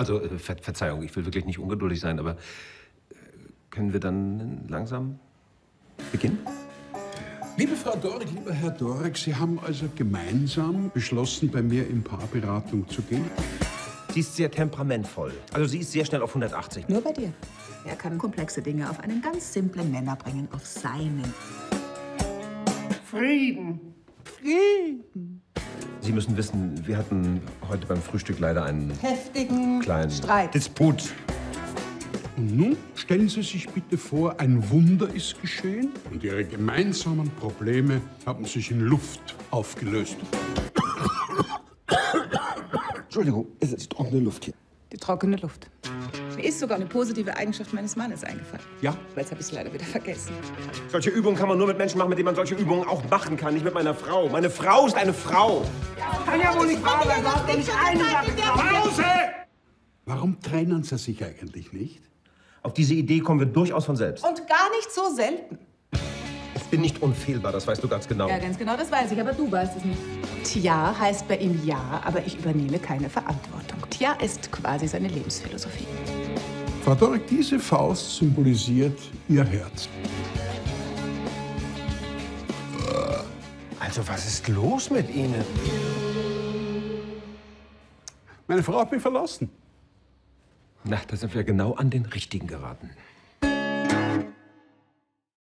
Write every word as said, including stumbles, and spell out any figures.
Also, Ver Verzeihung, ich will wirklich nicht ungeduldig sein, aber können wir dann langsam beginnen? Liebe Frau Dorek, lieber Herr Dorek, Sie haben also gemeinsam beschlossen, bei mir in Paarberatung zu gehen? Sie ist sehr temperamentvoll. Also sie ist sehr schnell auf hundertachtzig. Nur bei dir. Er kann komplexe Dinge auf einen ganz simplen Nenner bringen, auf seinen. Frieden. Frieden. Sie müssen wissen, wir hatten heute beim Frühstück leider einen heftigen kleinen Streit. Disput. Und nun stellen Sie sich bitte vor, ein Wunder ist geschehen und Ihre gemeinsamen Probleme haben sich in Luft aufgelöst. Entschuldigung, es ist trockene Luft hier. Die trockene Luft. Mir ist sogar eine positive Eigenschaft meines Mannes eingefallen. Ja? Jetzt habe ich es leider wieder vergessen. Solche Übungen kann man nur mit Menschen machen, mit denen man solche Übungen auch machen kann. Nicht mit meiner Frau. Meine Frau ist eine Frau. Ja, kann ja wohl nicht wahr sein. Warum denn nicht eine Sache klar? Pause! Warum trennen Sie sich eigentlich nicht? Auf diese Idee kommen wir durchaus von selbst. Und gar nicht so selten. Ich bin nicht unfehlbar, das weißt du ganz genau. Ja, ganz genau, das weiß ich, aber du weißt es nicht. Tja heißt bei ihm ja, aber ich übernehme keine Verantwortung. Tja ist quasi seine Lebensphilosophie. Frau Dorek, diese Faust symbolisiert ihr Herz. Also, was ist los mit Ihnen? Meine Frau hat mich verlassen. Na, da sind wir genau an den Richtigen geraten.